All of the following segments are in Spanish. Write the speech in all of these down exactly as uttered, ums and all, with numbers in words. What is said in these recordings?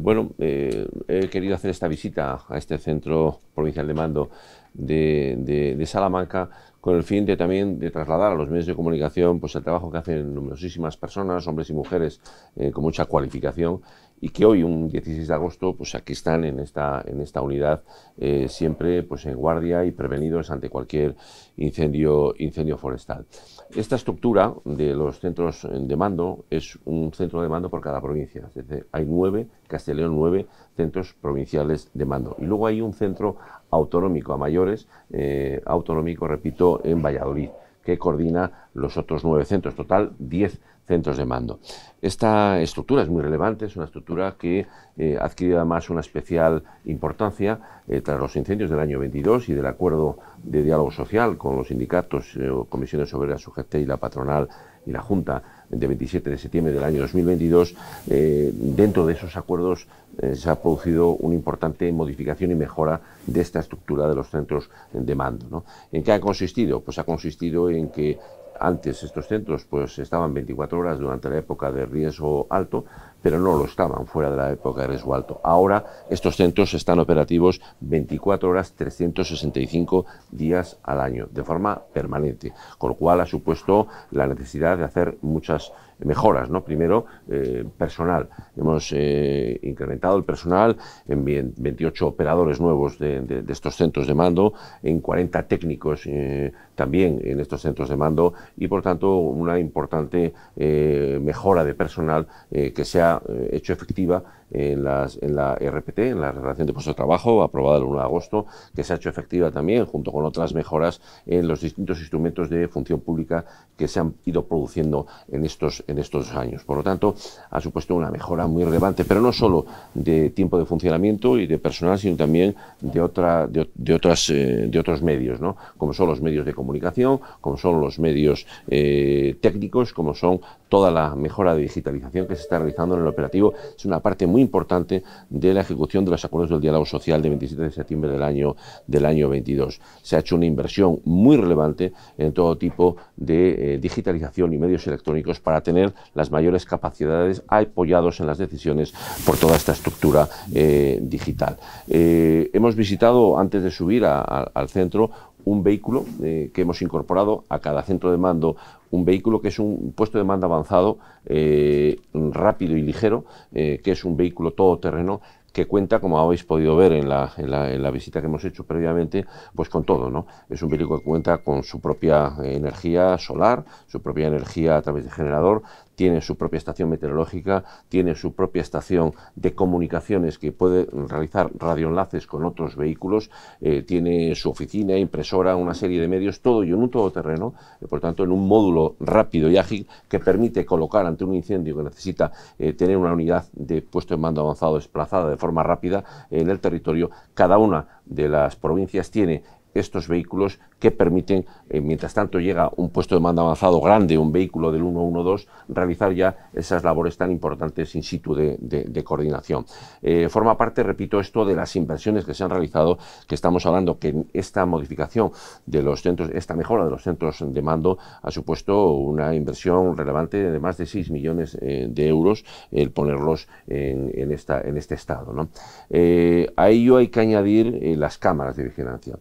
Bueno, eh, he querido hacer esta visita a este centro provincial de mando de, de, de Salamanca con el fin de también de trasladar a los medios de comunicación pues, el trabajo que hacen numerosísimas personas, hombres y mujeres eh, con mucha cualificación y que hoy, un dieciséis de agosto, pues aquí están en esta, en esta unidad eh, siempre pues, en guardia y prevenidos ante cualquier incendio, incendio forestal. Esta estructura de los centros de mando es un centro de mando por cada provincia, es decir, hay nueve, Castilla y León nueve centros provinciales de mando y luego hay un centro autonómico a mayores, eh, autonómico, repito, en Valladolid, que coordina los otros nueve centros, total diez centros de mando. Esta estructura es muy relevante, es una estructura que eh, ha adquirido además una especial importancia eh, tras los incendios del año veintidós y del acuerdo de diálogo social con los sindicatos, eh, comisiones obreras, U G T y la patronal y la Junta de veintisiete de septiembre del año dos mil veintidós, eh, dentro de esos acuerdos eh, se ha producido una importante modificación y mejora de esta estructura de los centros de mando, ¿no? ¿En qué ha consistido? Pues ha consistido en que antes estos centros pues estaban veinticuatro horas durante la época de riesgo alto, pero no lo estaban fuera de la época de riesgo alto. Ahora estos centros están operativos veinticuatro horas, trescientos sesenta y cinco días al año, de forma permanente, con lo cual ha supuesto la necesidad de hacer muchas mejoras, ¿no? Primero, eh, personal. Hemos eh, incrementado el personal en veintiocho operadores nuevos de, de, de estos centros de mando, en cuarenta técnicos eh, también en estos centros de mando y, por tanto, una importante eh, mejora de personal eh, que se ha eh, hecho efectiva en, las, en la R P T, en la Relación de Puestos de Trabajo, aprobada el uno de agosto, que se ha hecho efectiva también, junto con otras mejoras en los distintos instrumentos de función pública que se han ido produciendo en estos en estos años. Por lo tanto, ha supuesto una mejora muy relevante, pero no solo de tiempo de funcionamiento y de personal, sino también de otra de, de otras eh, de otros medios, ¿no? Como son los medios de comunicación, como son los medios eh, técnicos, como son toda la mejora de digitalización que se está realizando en el operativo. Es una parte muy importante de la ejecución de los acuerdos del diálogo social de veintisiete de septiembre del año del año veintidós. Se ha hecho una inversión muy relevante en todo tipo de eh, digitalización y medios electrónicos para tener las mayores capacidades apoyados en las decisiones por toda esta estructura eh, digital. Eh, hemos visitado, antes de subir a, a, al centro, un vehículo eh, que hemos incorporado a cada centro de mando, un vehículo que es un puesto de mando avanzado, eh, rápido y ligero, eh, que es un vehículo todoterreno, que cuenta, como habéis podido ver en la, en la, en la visita que hemos hecho previamente, pues con todo, ¿no? Es un vehículo que cuenta con su propia energía solar, su propia energía a través de generador, tiene su propia estación meteorológica, tiene su propia estación de comunicaciones que puede realizar radioenlaces con otros vehículos, eh, tiene su oficina, impresora, una serie de medios, todo y en un todoterreno, eh, por tanto en un módulo rápido y ágil que permite colocar ante un incendio que necesita eh, tener una unidad de puesto de mando avanzado desplazada de forma rápida en el territorio. Cada una de las provincias tiene estos vehículos que permiten, eh, mientras tanto llega un puesto de mando avanzado grande, un vehículo del ciento doce, realizar ya esas labores tan importantes in situ de, de, de coordinación. Eh, forma parte, repito, esto de las inversiones que se han realizado, que estamos hablando que esta modificación de los centros, esta mejora de los centros de mando ha supuesto una inversión relevante de más de seis millones eh, de euros, el ponerlos en, en, esta, en este estado, ¿no? Eh, a ello hay que añadir eh, las cámaras de vigilancia.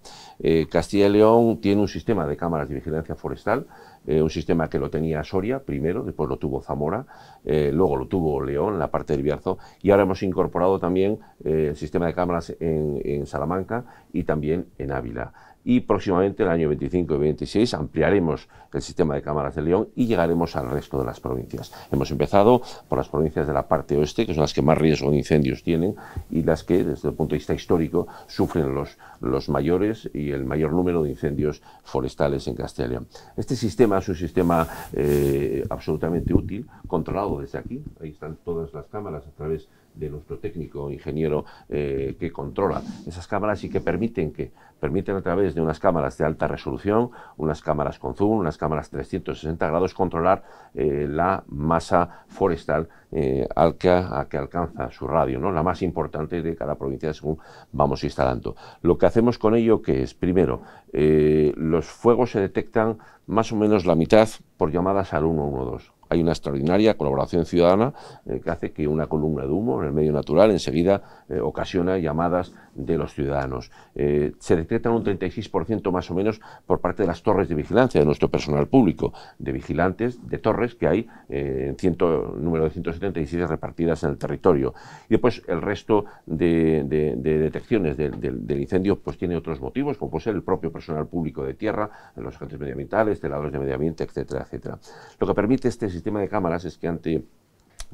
Eh, Castilla y León tiene un sistema de cámaras de vigilancia forestal, eh, un sistema que lo tenía Soria primero, después lo tuvo Zamora, eh, luego lo tuvo León, la parte del Bierzo, y ahora hemos incorporado también eh, el sistema de cámaras en, en Salamanca y también en Ávila. Y próximamente, el año veinticinco y veintiséis, ampliaremos el sistema de cámaras de León y llegaremos al resto de las provincias. Hemos empezado por las provincias de la parte oeste, que son las que más riesgo de incendios tienen y las que, desde el punto de vista histórico, sufren los, los mayores y el mayor número de incendios forestales en Castilla y León. Este sistema es un sistema eh, absolutamente útil, controlado desde aquí. Ahí están todas las cámaras a través de nuestro técnico ingeniero eh, que controla esas cámaras y que permiten que permiten a través de unas cámaras de alta resolución, unas cámaras con zoom, unas cámaras trescientos sesenta grados, controlar eh, la masa forestal eh, al que, a que alcanza su radio, ¿no? La más importante de cada provincia según vamos instalando. Lo que hacemos con ello, que es, primero, eh, los fuegos se detectan más o menos la mitad por llamadas al uno uno dos. hay una extraordinaria colaboración ciudadana eh, que hace que una columna de humo en el medio natural enseguida eh, ocasiona llamadas de los ciudadanos. Eh, se detectan un treinta y seis por ciento más o menos por parte de las torres de vigilancia de nuestro personal público, de vigilantes de torres que hay eh, en ciento, número de ciento setenta y siete repartidas en el territorio. Y después el resto de, de, de detecciones de, de, del incendio pues tiene otros motivos, como puede ser el propio personal público de tierra, los agentes medioambientales, celadores de medio ambiente, etcétera, etcétera. Lo que permite este sistema de cámaras es que ante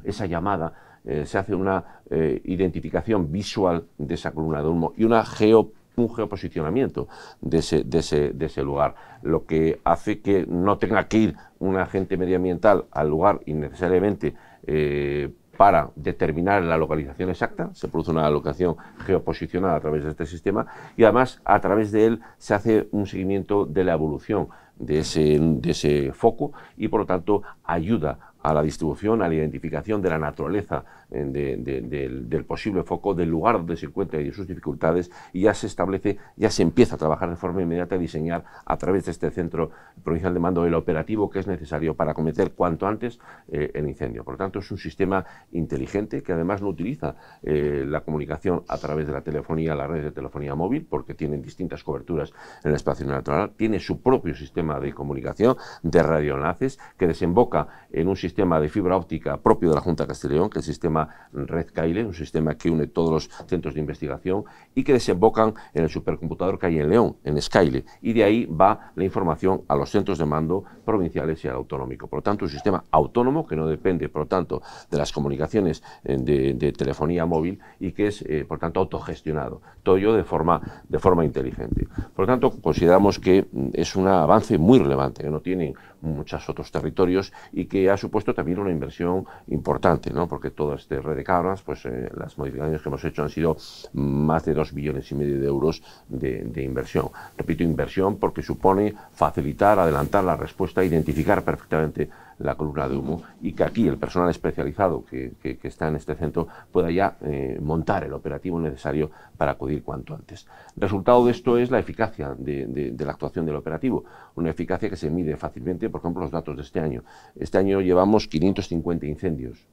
esa llamada eh, se hace una eh, identificación visual de esa columna de humo y una geo, un geoposicionamiento de ese, de, ese, de ese lugar, lo que hace que no tenga que ir un agente medioambiental al lugar innecesariamente eh, para determinar la localización exacta. Se produce una locación geoposicionada a través de este sistema y además a través de él se hace un seguimiento de la evolución de ese, de ese foco y por lo tanto ayuda a la distribución, a la identificación de la naturaleza de, de, de, del posible foco, del lugar donde se encuentra y de sus dificultades, y ya se establece, ya se empieza a trabajar de forma inmediata a diseñar a través de este centro provincial de mando el operativo que es necesario para acometer cuanto antes eh, el incendio. Por lo tanto, es un sistema inteligente que además no utiliza eh, la comunicación a través de la telefonía, las redes de telefonía móvil, porque tienen distintas coberturas en el espacio natural, tiene su propio sistema de comunicación de radioenlaces que desemboca en un sistema sistema de fibra óptica propio de la Junta de Castilla y León, que es el sistema Red SCAYLE, un sistema que une todos los centros de investigación y que desembocan en el supercomputador que hay en León, en Skyle, y de ahí va la información a los centros de mando provinciales y al autonómico. Por lo tanto, un sistema autónomo que no depende, por lo tanto, de las comunicaciones de, de telefonía móvil y que es, eh, por tanto, autogestionado. Todo ello de forma, de forma inteligente. Por lo tanto, consideramos que es un avance muy relevante, que no tienen muchos otros territorios y que ha supuesto también una inversión importante, ¿no? Porque toda esta red de cámaras, pues eh, las modificaciones que hemos hecho han sido más de dos billones y medio de euros de, de inversión. Repito, inversión porque supone facilitar, adelantar la respuesta, identificar perfectamente la columna de humo y que aquí el personal especializado que, que, que está en este centro pueda ya eh, montar el operativo necesario para acudir cuanto antes. El resultado de esto es la eficacia de, de, de la actuación del operativo, una eficacia que se mide fácilmente, por ejemplo, los datos de este año. Este año llevamos quinientos cincuenta incendios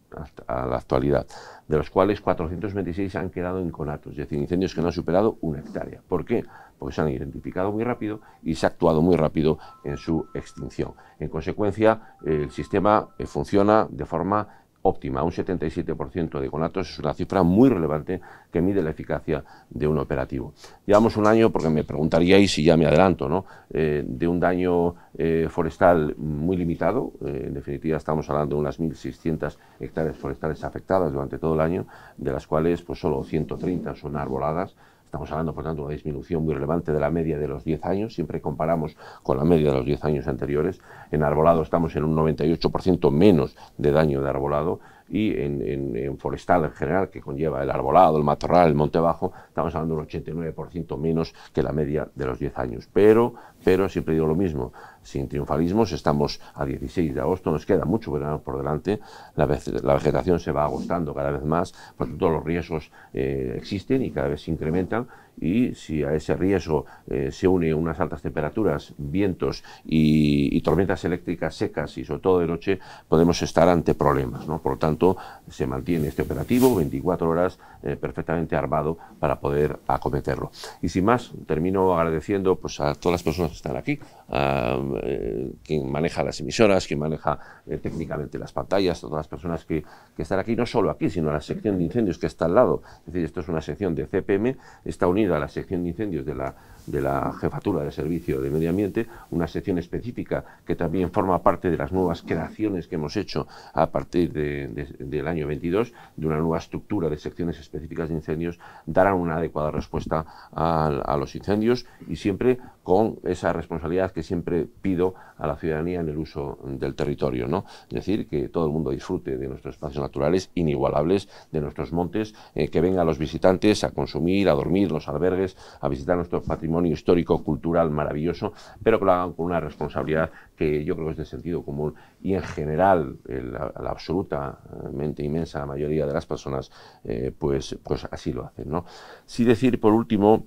a la actualidad, de los cuales cuatrocientos veintiséis han quedado en conatos, es decir, incendios que no han superado una hectárea. ¿Por qué? Porque se han identificado muy rápido y se ha actuado muy rápido en su extinción. En consecuencia, el sistema funciona de forma óptima, un setenta y siete por ciento de conatos, es una cifra muy relevante que mide la eficacia de un operativo. Llevamos un año, porque me preguntaríais si ya me adelanto, ¿no? Eh, de un daño eh, forestal muy limitado, eh, en definitiva estamos hablando de unas mil seiscientas hectáreas forestales afectadas durante todo el año, de las cuales pues solo ciento treinta son arboladas. Estamos hablando, por tanto, de una disminución muy relevante de la media de los diez años, siempre comparamos con la media de los diez años anteriores. En arbolado estamos en un noventa y ocho por ciento menos de daño de arbolado y en, en, en forestal en general, que conlleva el arbolado, el matorral, el monte bajo, estamos hablando de un ochenta y nueve por ciento menos que la media de los diez años. Pero, pero siempre digo lo mismo, sin triunfalismos, estamos a dieciséis de agosto, nos queda mucho verano por delante, la, ve la vegetación se va agotando cada vez más, por tanto los riesgos eh, existen y cada vez se incrementan, y si a ese riesgo eh, se une unas altas temperaturas, vientos y, y tormentas eléctricas secas y sobre todo de noche, podemos estar ante problemas, ¿no? Por lo tanto, se mantiene este operativo veinticuatro horas eh, perfectamente armado para poder acometerlo. Y sin más, termino agradeciendo pues, a todas las personas que están aquí, a eh, quien maneja las emisoras, quien maneja eh, técnicamente las pantallas, a todas las personas que, que están aquí, no solo aquí, sino a la sección de incendios que está al lado. Es decir, esto es una sección de C P M, está unida a la sección de incendios de la, de la Jefatura de Servicio de Medio Ambiente, una sección específica que también forma parte de las nuevas creaciones que hemos hecho a partir de, de, del año veintidós, de una nueva estructura de secciones específicas de incendios, darán una adecuada respuesta a, a los incendios y siempre con esa responsabilidad que siempre pido a la ciudadanía en el uso del territorio, ¿no? Es decir, que todo el mundo disfrute de nuestros espacios naturales inigualables, de nuestros montes, eh, que vengan los visitantes a consumir, a dormir, los albergues, a visitar nuestro patrimonio histórico, cultural, maravilloso, pero que lo hagan con una responsabilidad que yo creo que es de sentido común y en general el, la, la absolutamente inmensa mayoría de las personas eh, pues, pues así lo hacen, ¿no? Sí decir por último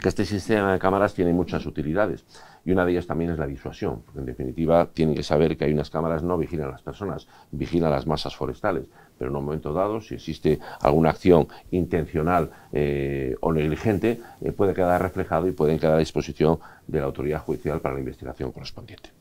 que este sistema de cámaras tiene muchas utilidades y una de ellas también es la disuasión, porque en definitiva tienen que saber que hay unas cámaras, no vigilan a las personas, vigilan las masas forestales, pero en un momento dado, si existe alguna acción intencional eh, o negligente, eh, puede quedar reflejado y pueden quedar a disposición de la autoridad judicial para la investigación correspondiente.